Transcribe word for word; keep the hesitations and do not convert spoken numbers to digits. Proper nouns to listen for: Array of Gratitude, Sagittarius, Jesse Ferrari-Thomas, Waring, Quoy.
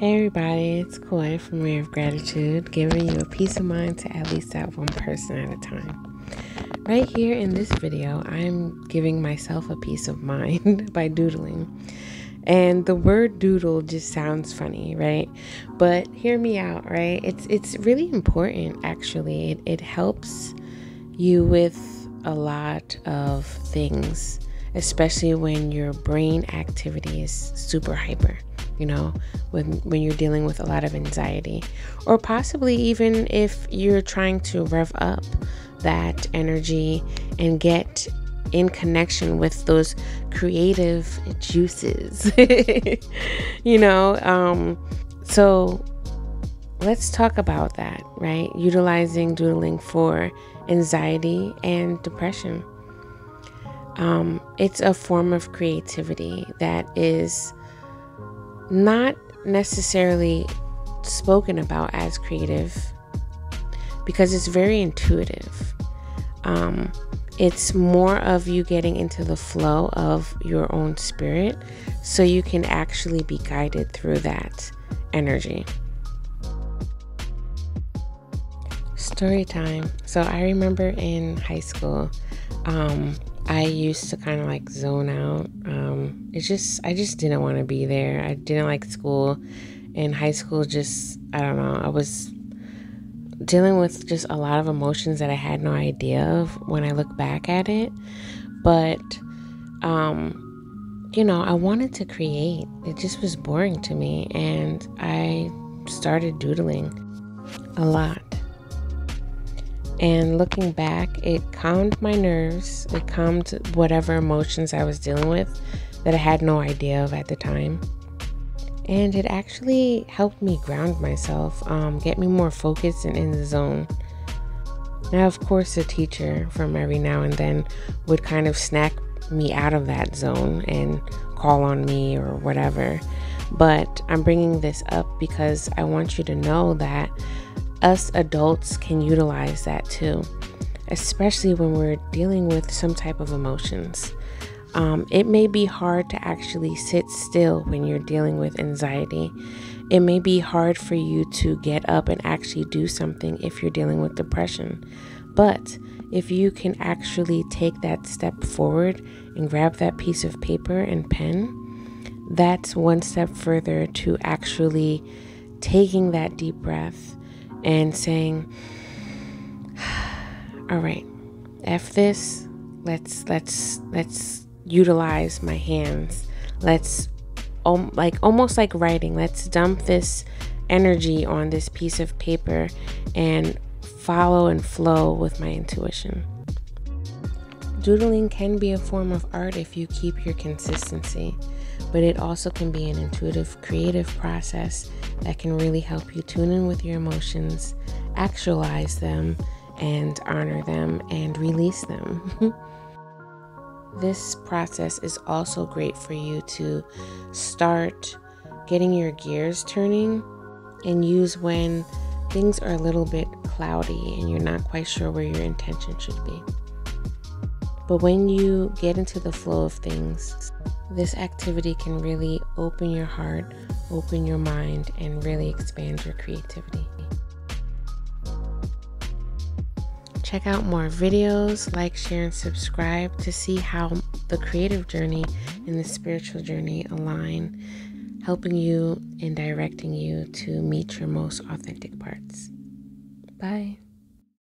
Hey everybody, it's Quoy from Array of Gratitude, giving you a peace of mind to at least that one person at a time. Right here in this video, I'm giving myself a peace of mind by doodling. And the word doodle just sounds funny, right? But hear me out, right? It's it's really important, actually. It, it helps you with a lot of things, especially when your brain activity is super hyper. You know, when, when you're dealing with a lot of anxiety, or possibly even if you're trying to rev up that energy and get in connection with those creative juices, you know, um, so let's talk about that, right? Utilizing doodling for anxiety and depression. Um, it's a form of creativity that is not necessarily spoken about as creative because it's very intuitive. Um, it's more of you getting into the flow of your own spirit so you can actually be guided through that energy. Story time. So I remember in high school, um, I used to kind of like zone out. Um, it's just, I just didn't want to be there. I didn't like school. And high school just, I don't know, I was dealing with just a lot of emotions that I had no idea of when I look back at it. But, um, you know, I wanted to create. It just was boring to me. And I started doodling a lot. And looking back, it calmed my nerves. It calmed whatever emotions I was dealing with that I had no idea of at the time. And it actually helped me ground myself, um, get me more focused and in the zone. Now, of course, a teacher from every now and then would kind of snack me out of that zone and call on me or whatever. But I'm bringing this up because I want you to know that us adults can utilize that too, especially when we're dealing with some type of emotions. Um, it may be hard to actually sit still when you're dealing with anxiety. It may be hard for you to get up and actually do something if you're dealing with depression. But if you can actually take that step forward and grab that piece of paper and pen, that's one step further to actually taking that deep breath and saying, all right, F this, let's let's let's utilize my hands, let's um, like almost like writing, let's dump this energy on this piece of paper and follow and flow with my intuition. Doodling can be a form of art if you keep your consistency, but it also can be an intuitive, creative process that can really help you tune in with your emotions, actualize them, and honor them and release them. This process is also great for you to start getting your gears turning and use when things are a little bit cloudy and you're not quite sure where your intention should be. But when you get into the flow of things, this activity can really open your heart, open your mind, and really expand your creativity. Check out more videos, like, share, and subscribe to see how the creative journey and the spiritual journey align, helping you and directing you to meet your most authentic parts. Bye.